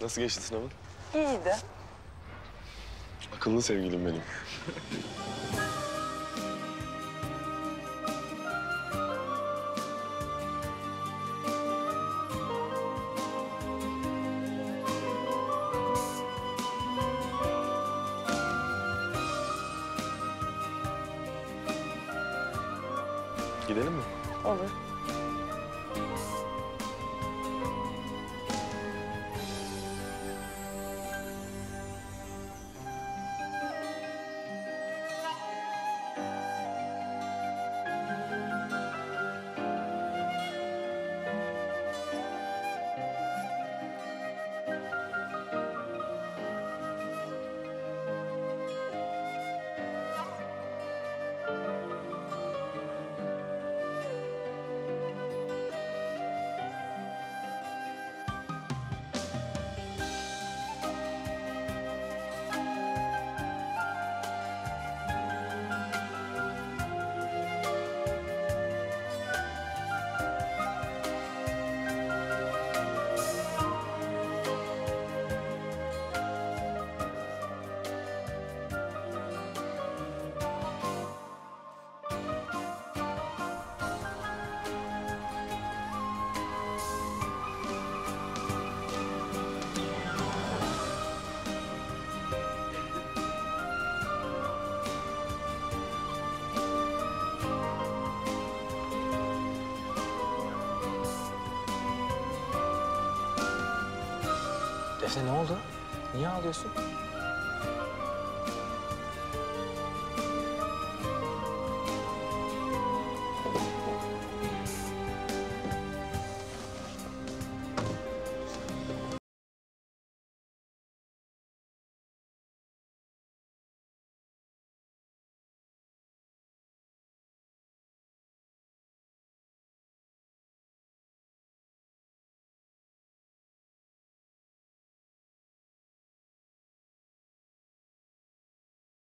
Nasıl geçti sınavın? İyiydi. Akıllı sevgilim benim. Gidelim mi? Olur. Defne ne oldu? Niye ağlıyorsun?